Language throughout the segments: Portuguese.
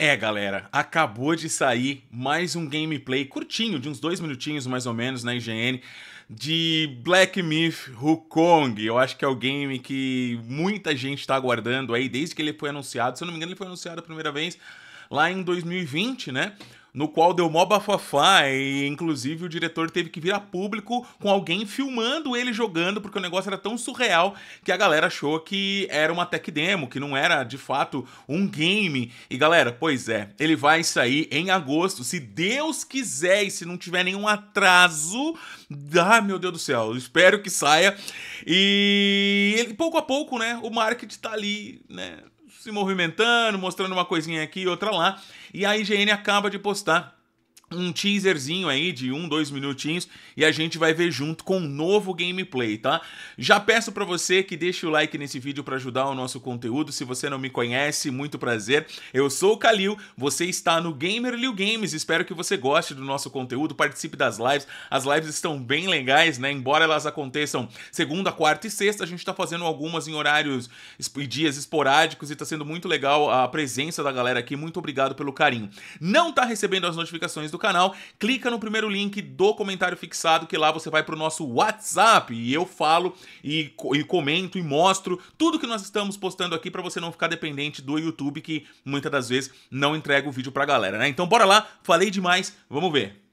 É, galera, acabou de sair mais um gameplay curtinho, de uns 2 minutinhos mais ou menos, na IGN, de Black Myth: Wukong. Eu acho que é o game que muita gente está aguardando aí, desde que ele foi anunciado. Se eu não me engano, ele foi anunciado a primeira vez lá em 2020, né? No qual deu mó bafafá e, inclusive, o diretor teve que vir a público com alguém filmando ele jogando, porque o negócio era tão surreal que a galera achou que era uma tech demo, que não era, de fato, um game. E, galera, pois é, ele vai sair em agosto, se Deus quiser e se não tiver nenhum atraso. Ah, meu Deus do céu, espero que saia. E, ele, pouco a pouco, né, o marketing tá ali, né, se movimentando, mostrando uma coisinha aqui e outra lá. E a IGN acaba de postar um teaserzinho aí de 1, 2 minutinhos e a gente vai ver junto com um novo gameplay, tá? Já peço pra você que deixe o like nesse vídeo pra ajudar o nosso conteúdo. Se você não me conhece, muito prazer. Eu sou o Kallil, você está no GamerLlil Games. Espero que você goste do nosso conteúdo, participe das lives. As lives estão bem legais, né? Embora elas aconteçam segunda, quarta e sexta, a gente tá fazendo algumas em horários e dias esporádicos e tá sendo muito legal a presença da galera aqui. Muito obrigado pelo carinho. Não tá recebendo as notificações do canal, clica no primeiro link do comentário fixado, que lá você vai pro nosso WhatsApp e eu falo e comento e mostro tudo que nós estamos postando aqui pra você não ficar dependente do YouTube, que muitas das vezes não entrega o vídeo pra galera, né? Então bora lá, falei demais, vamos ver.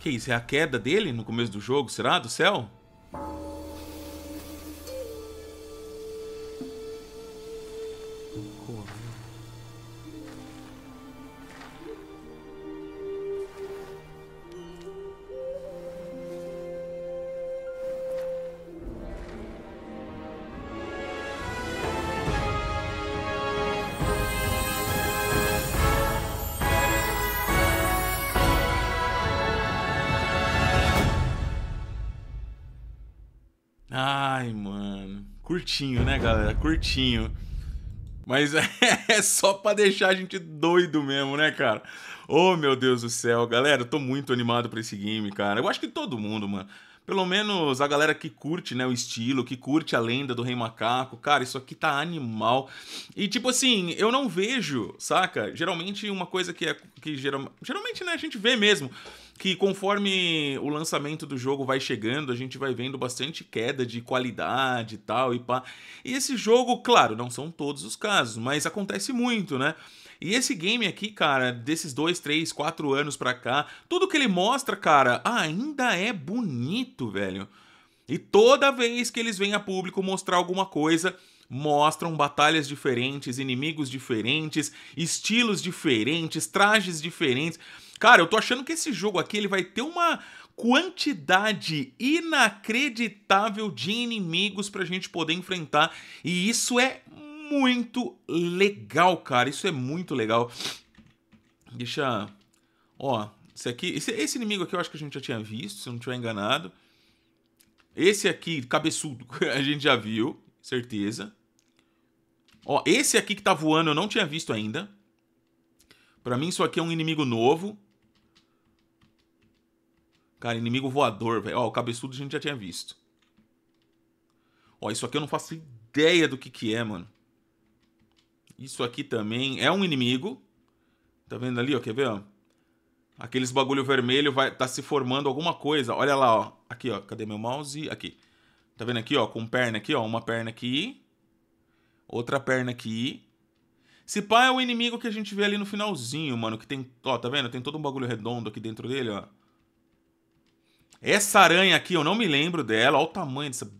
Que isso? É a queda dele no começo do jogo? Será? Do céu? Ai, mano, curtinho, né, galera? Curtinho. Mas é só pra deixar a gente doido mesmo, né, cara? Oh, meu Deus do céu, galera, eu tô muito animado pra esse game, cara. Eu acho que todo mundo, mano. Pelo menos a galera que curte, né, o estilo, que curte a lenda do Rei Macaco. Cara, isso aqui tá animal. E, tipo assim, eu não vejo, saca? Geralmente uma coisa que é... geralmente, né, a gente vê mesmo que conforme o lançamento do jogo vai chegando, a gente vai vendo bastante queda de qualidade e tal e pá. E esse jogo, claro, não são todos os casos, mas acontece muito, né? E esse game aqui, cara, desses 2, 3, 4 anos pra cá, tudo que ele mostra, cara, ainda é bonito, velho. E toda vez que eles vêm a público mostrar alguma coisa, mostram batalhas diferentes, inimigos diferentes, estilos diferentes, trajes diferentes. Cara, eu tô achando que esse jogo aqui ele vai ter uma quantidade inacreditável de inimigos pra gente poder enfrentar. E isso é muito legal, cara. Isso é muito legal. Deixa... Ó, esse aqui... Esse inimigo aqui eu acho que a gente já tinha visto, se eu não tiver enganado. Esse aqui, cabeçudo, a gente já viu, certeza. Ó, esse aqui que tá voando eu não tinha visto ainda. Pra mim isso aqui é um inimigo novo. Cara, inimigo voador, velho. Ó, o cabeçudo a gente já tinha visto. Ó, isso aqui eu não faço ideia do que é, mano. Isso aqui também é um inimigo. Tá vendo ali, ó? Quer ver, ó? Aqueles bagulho vermelho vai tá se formando alguma coisa. Olha lá, ó. Aqui, ó. Cadê meu mouse? Aqui. Tá vendo aqui, ó? Com perna aqui, ó. Uma perna aqui. Outra perna aqui. Se pá é o inimigo que a gente vê ali no finalzinho, mano. Que tem... Ó, tá vendo? Tem todo um bagulho redondo aqui dentro dele, ó. Essa aranha aqui, eu não me lembro dela. Olha o tamanho dessa...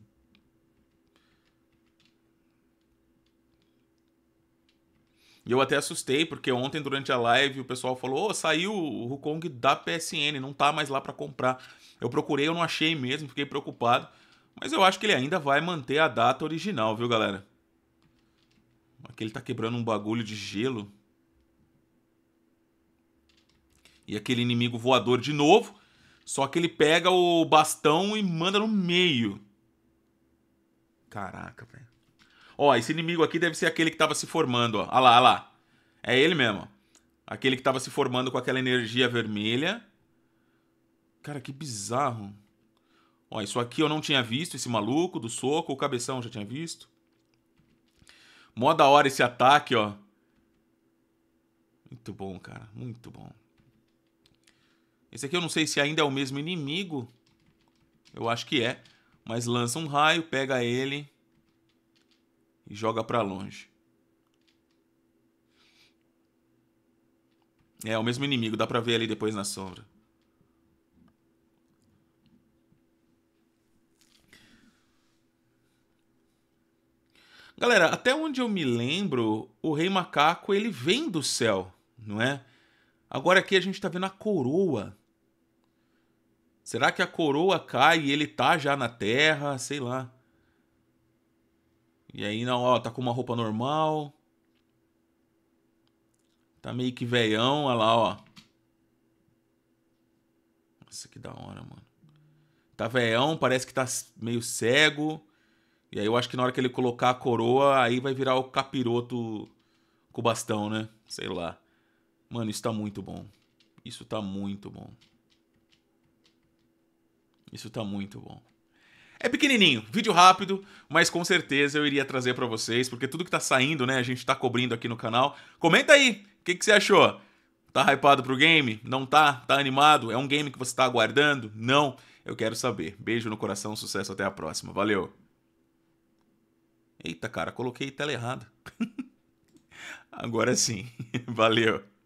E eu até assustei, porque ontem, durante a live, o pessoal falou: "Ô, saiu o Wukong da PSN, não tá mais lá pra comprar." Eu procurei, eu não achei mesmo, fiquei preocupado. Mas eu acho que ele ainda vai manter a data original, viu, galera? Aqui ele tá quebrando um bagulho de gelo. E aquele inimigo voador de novo. Só que ele pega o bastão e manda no meio. Caraca, velho. Ó, esse inimigo aqui deve ser aquele que tava se formando, ó. Ah lá, ah lá. É ele mesmo, ó. Aquele que tava se formando com aquela energia vermelha. Cara, que bizarro. Ó, isso aqui eu não tinha visto, esse maluco do soco. O cabeção eu já tinha visto. Mó da hora esse ataque, ó. Muito bom, cara. Muito bom. Esse aqui eu não sei se ainda é o mesmo inimigo. Eu acho que é. Mas lança um raio, pega ele... E joga pra longe. É o mesmo inimigo. Dá pra ver ali depois na sombra. Galera, até onde eu me lembro, o Rei Macaco, ele vem do céu, não é? Agora aqui a gente tá vendo a coroa. Será que a coroa cai e ele tá já na terra? Sei lá. E aí, não, ó, tá com uma roupa normal. Tá meio que veião, olha lá, ó. Nossa, que da hora, mano. Tá veião, parece que tá meio cego. E aí eu acho que na hora que ele colocar a coroa, aí vai virar o capiroto com o bastão, né? Sei lá. Mano, isso tá muito bom. Isso tá muito bom. Isso tá muito bom. É pequenininho, vídeo rápido, mas com certeza eu iria trazer pra vocês, porque tudo que tá saindo, né, a gente tá cobrindo aqui no canal. Comenta aí, o que você achou? Tá hypado pro game? Não tá? Tá animado? É um game que você tá aguardando? Não? Eu quero saber. Beijo no coração, sucesso, até a próxima. Valeu! Eita, cara, coloquei tela errada. Agora sim. Valeu!